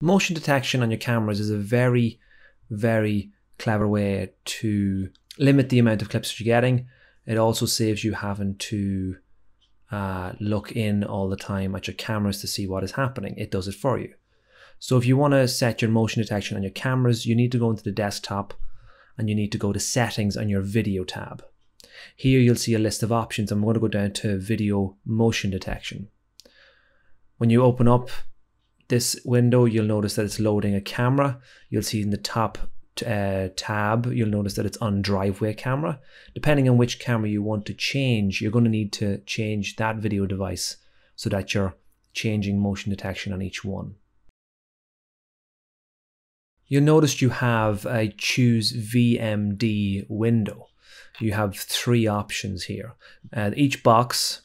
Motion detection on your cameras is a very, very clever way to limit the amount of clips that you're getting. It also saves you having to look in all the time at your cameras to see what is happening. It does it for you. So if you want to set your motion detection on your cameras, you need to go into the desktop and you need to go to settings on your video tab. Here you'll see a list of options. I'm going to go down to video motion detection. When you open up this window, you'll notice that it's loading a camera. You'll see in the top tab, you'll notice that it's on driveway camera. Depending on which camera you want to change, you're going to need to change that video device so that you're changing motion detection on each one. You'll notice you have a choose VMD window. You have three options here. At each box,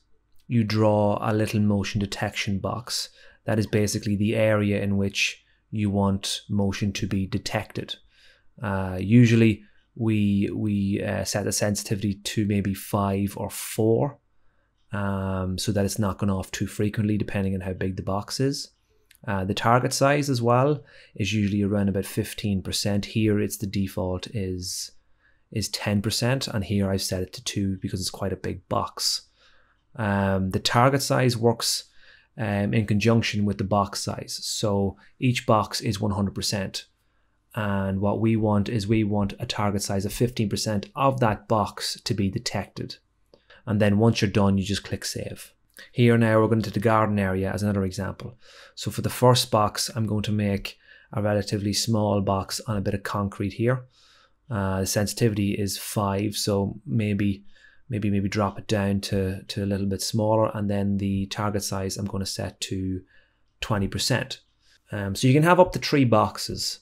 you draw a little motion detection box. That is basically the area in which you want motion to be detected. Usually we set the sensitivity to maybe 5 or 4, so that it's not going off too frequently depending on how big the box is. The target size as well is usually around about 15%. Here it's the default is 10%, and here I've set it to 2 because it's quite a big box. The target size works in conjunction with the box size. So each box is 100%. And what we want is we want a target size of 15% of that box to be detected. And then once you're done, you just click save. Here now we're going to the garden area as another example. So for the first box, I'm going to make a relatively small box on a bit of concrete here. The sensitivity is 5, so maybe drop it down to a little bit smaller, and then the target size I'm going to set to 20%. So you can have up to 3 boxes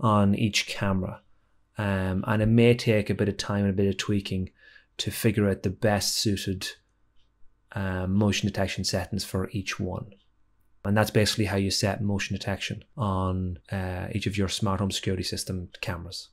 on each camera, and it may take a bit of time and a bit of tweaking to figure out the best suited motion detection settings for each one. And that's basically how you set motion detection on each of your smart home security system cameras.